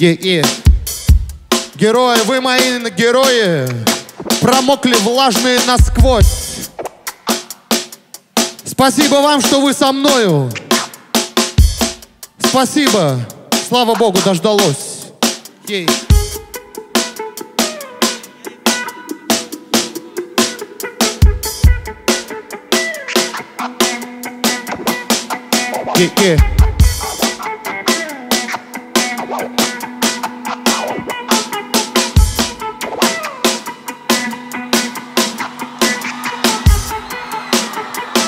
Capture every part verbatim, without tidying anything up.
Yeah, yeah. Герои, вы мои герои, промокли влажные насквозь. Спасибо вам, что вы со мною. Спасибо, слава Богу, дождалось. Yeah. Yeah, yeah.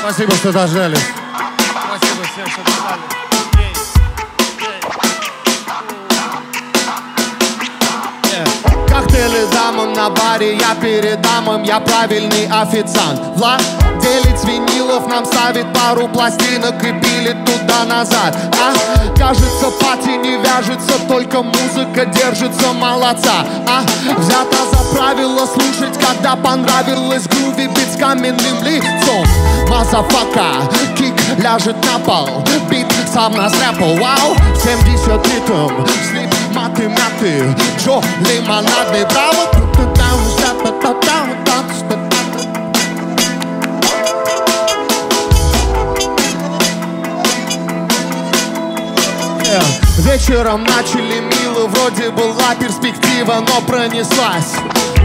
Спасибо, что дождались. Спасибо всем, что дождались. Коктейли дамам на баре, я передам им, я правильный официант. Владелец винилов нам ставит пару пластинок и пилит туда-назад. А? Кажется, пати не вяжется, только музыка держится молодца. А? Взято за правило слушать, когда понравилось груви бит с каменным лицом. Мазафака, кик ляжет на пол, бит сам на срэпл, вау. Семьдесят ритм, слип, маты, мяты, джо, лимонадный, браво. Yeah. Вечером начали мило, вроде была перспектива, но пронеслась.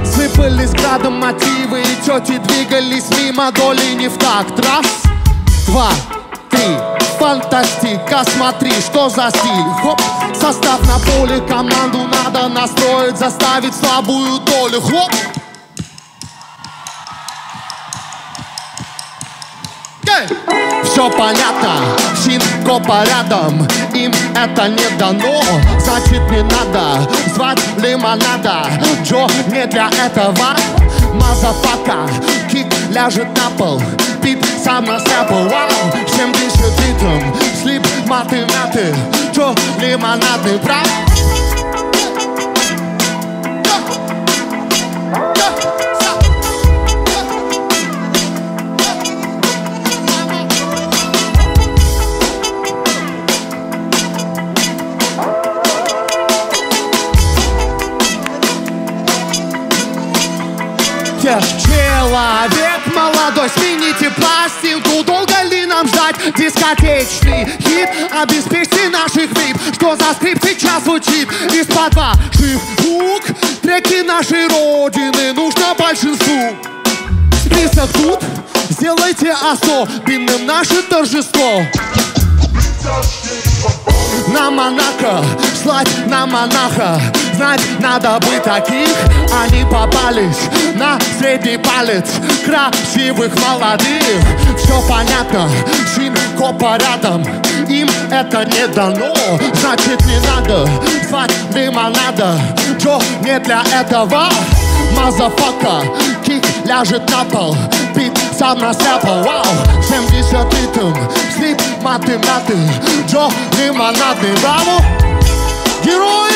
Сыпались градом мотивы, и тети двигались мимо доли не в такт. Раз, два, три, фантастика, смотри, что за стиль. Хоп, состав на поле, команду надо настроить, заставить слабую долю. Хоп. Yeah. Все понятно, синкопа рядом, им это не дано. Значит, не надо звать лимонада, Джо не для этого. Мазафака, кик ляжет на пол, пит сам на сэпл, вау. Семьдесят ритм, слип, маты, мяты, Джо лимонадный, брат. Человек молодой, смените пластинку, долго ли нам ждать дискотечный хит? Обеспечьте наших вип, что за скрипт сейчас звучит из-под ваших рук. Треки нашей родины нужно большинству. Список тут, сделайте особенным наше торжество. На монаха, слать на монаха, знать надо бы таких. Они попались на средний палец красивых молодых. Все понятно, синкопа рядом, им это не дано. Значит, не надо звать лимонада, Джо не для этого. Мазафака, кик ляжет на пол, бит сам на сэпл, вау. Семьдесят ритм, слип, маты, мяты, Джо лимонадный, браво. Герой!